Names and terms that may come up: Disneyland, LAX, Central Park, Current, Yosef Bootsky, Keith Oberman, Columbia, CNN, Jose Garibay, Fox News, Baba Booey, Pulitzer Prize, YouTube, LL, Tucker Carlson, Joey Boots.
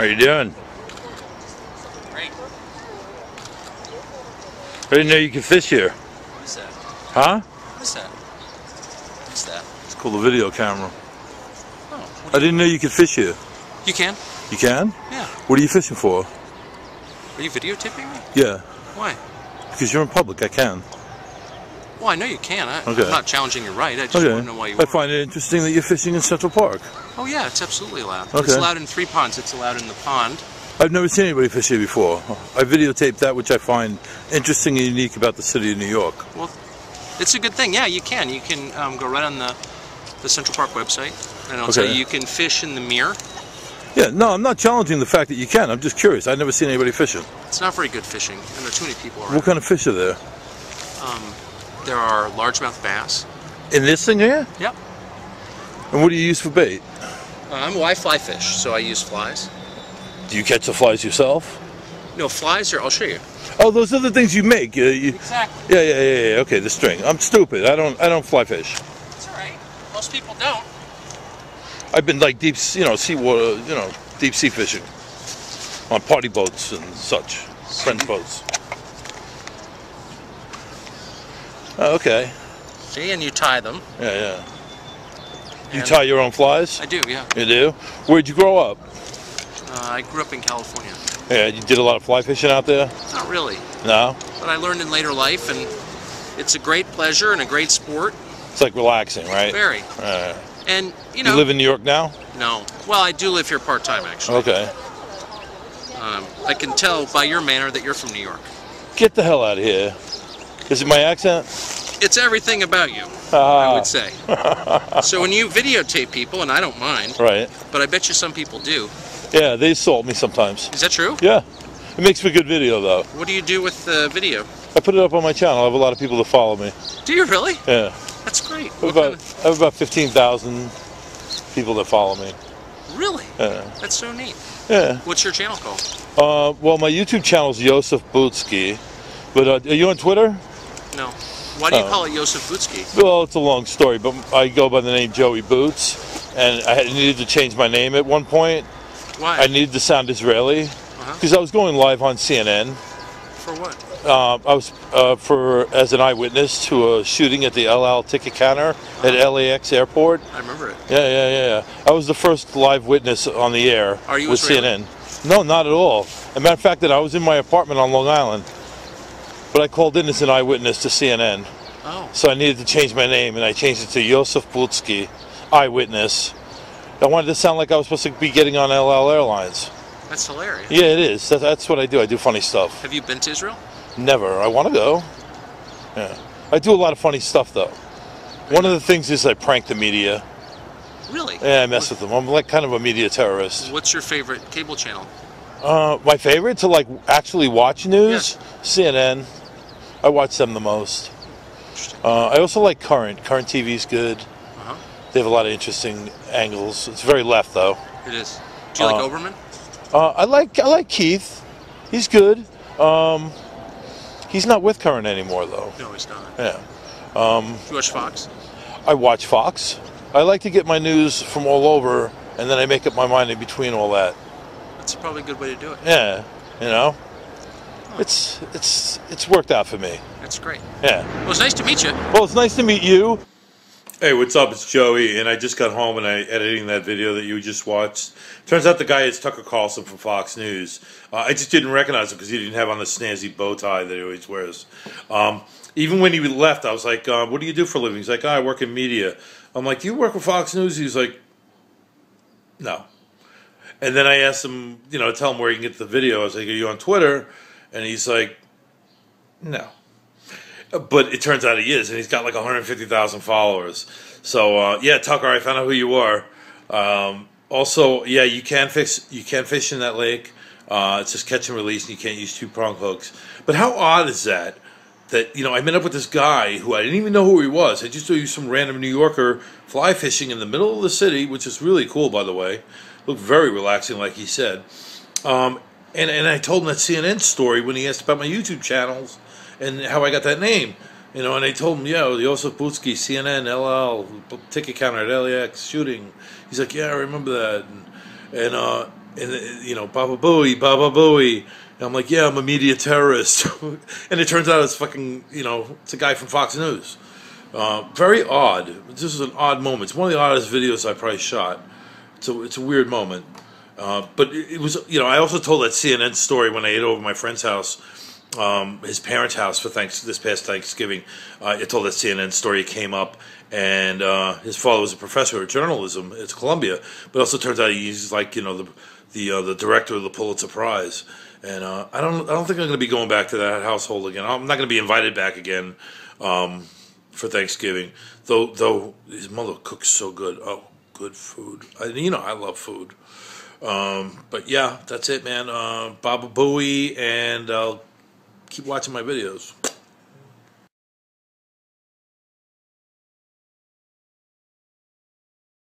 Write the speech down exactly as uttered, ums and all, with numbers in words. How you doing? Great. I didn't know you could fish here. What is that? Huh? What is that? What's that? It's called a video camera. Oh. I didn't know you could fish here. You can. You can? Yeah. What are you fishing for? Are you videotaping me? Yeah. Why? Because you're in public. I can. Well, I know you can. I, okay. I'm not challenging your right. I just okay. don't know why you I find it interesting that you're fishing in Central Park. Oh, yeah. It's absolutely allowed. Okay. It's allowed in three ponds. It's allowed in the pond. I've never seen anybody fish here before. I videotaped that, which I find interesting and unique about the city of New York. Well, it's a good thing. Yeah, you can. You can um, go right on the, the Central Park website, and it'll okay. tell you you can fish in the mirror. Yeah, no, I'm not challenging the fact that you can. I'm just curious. I've never seen anybody fishing. It's not very good fishing, and there are too many people around. What kind of fish are there? Um, there are largemouth bass. In this thing here? Yep. And what do you use for bait? Um, well, I fly fish, so I use flies. Do you catch the flies yourself? No, flies are, I'll show you. Oh, those are the things you make. Uh, you, exactly. Yeah, yeah, yeah, yeah, okay, the string. I'm stupid. I don't, I don't fly fish. That's all right. Most people don't. I've been like deep, you know, seawater, you know, deep sea fishing on party boats and such, friends boats. Oh, okay. See, and you tie them. Yeah, yeah. You and tie your own flies? I do, yeah. You do? Where'd you grow up? Uh, I grew up in California. Yeah, you did a lot of fly fishing out there? Not really. No? But I learned in later life, and it's a great pleasure and a great sport. It's like relaxing, right? Very. Uh, And, you know, you live in New York now? No. Well, I do live here part-time, actually. Okay. Um, I can tell by your manner that you're from New York. Get the hell out of here. Is it my accent? It's everything about you, ah. I would say. So when you videotape people, and I don't mind, right? But I bet you some people do. Yeah, they assault me sometimes. Is that true? Yeah. It makes for a good video, though. What do you do with the video? I put it up on my channel. I have a lot of people that follow me. Do you really? Yeah. That's great. I have about, kind of... about fifteen thousand people that follow me. Really? Yeah. That's so neat. Yeah. What's your channel called? Uh, well, my YouTube channel is Yosef Bootsky. But uh, are you on Twitter? No. Why do you uh, call it Yosef Bootsky? Well, it's a long story, but I go by the name Joey Boots, and I needed to change my name at one point. Why? I needed to sound Israeli, because uh-huh. I was going live on C N N. For what? Uh, I was uh, for as an eyewitness to a shooting at the L L ticket counter uh, at L A X airport. I remember it. Yeah, yeah, yeah. I was the first live witness on the air Are you with Israeli? C N N. No, not at all. As a matter of fact, that I was in my apartment on Long Island, but I called in as an eyewitness to C N N. Oh. So I needed to change my name, and I changed it to Yosef Bootsky, eyewitness. I wanted to sound like I was supposed to be getting on L L Airlines. That's hilarious. Yeah, it is. That, that's what I do. I do funny stuff. Have you been to Israel? Never. I want to go. Yeah. I do a lot of funny stuff, though. One of the things is I prank the media. Really? Yeah, I mess with them. I'm like kind of a media terrorist. What's your favorite cable channel? Uh, my favorite to like actually watch news? Yes. C N N. I watch them the most. Interesting. Uh, I also like Current. Current T V's good. Uh-huh. They have a lot of interesting angles. It's very left, though. It is. Do you uh, like Oberman? Uh, I like I like Keith. He's good. Um... He's not with Current anymore, though. No, he's not. Yeah. Um, you watch Fox? I watch Fox. I like to get my news from all over, and then I make up my mind in between all that. That's probably a good way to do it. Yeah. You know? Huh. It's it's it's worked out for me. That's great. Yeah. Well, it's nice to meet you. Well, it's nice to meet you. Hey, what's up? It's Joey, and I just got home, and I editing that video that you just watched. Turns out the guy is Tucker Carlson from Fox News. Uh, I just didn't recognize him because he didn't have on the snazzy bow tie that he always wears. Um, even when he left, I was like, uh, what do you do for a living? He's like, oh, I work in media. I'm like, do you work for Fox News? He's like, no. And then I asked him, you know, tell him where you can get the video. I was like, are you on Twitter? And he's like, no. But it turns out he is, and he's got like one hundred fifty thousand followers. So uh, yeah, Tucker, I found out who you are. Um, also, yeah, you can fish. You can fish in that lake. Uh, it's just catch and release, and you can't use two prong hooks. But how odd is that? That you know, I met up with this guy who I didn't even know who he was. I just knew he was some random New Yorker fly fishing in the middle of the city, which is really cool, by the way. Looked very relaxing, like he said. Um, and and I told him that C N N story when he asked about my YouTube channels. And how I got that name, you know, and they told him, yeah, Yosef Bootsky, C N N, L L, ticket counter at L A X, shooting. He's like, yeah, I remember that. And, and uh, and you know, Baba Booey, Baba Booey. And I'm like, yeah, I'm a media terrorist. And it turns out it's fucking, you know, it's a guy from Fox News. Uh, very odd. This is an odd moment. It's one of the oddest videos I probably shot. So it's a weird moment. Uh, but it, it was, you know, I also told that C N N story when I ate over at my friend's house, um, his parents' house for thanks this past Thanksgiving. Uh, I told that C N N story. It came up, and uh, his father was a professor of journalism at Columbia, but also turns out he's like, you know, the the uh, the director of the Pulitzer Prize. And uh, I don't I don't think I'm going to be going back to that household again. I'm not going to be invited back again um, for Thanksgiving. Though though his mother cooks so good. Oh, good food. I, you know I love food. Um, but yeah, that's it, man. Uh, Baba Booey, and I'll keep watching my videos.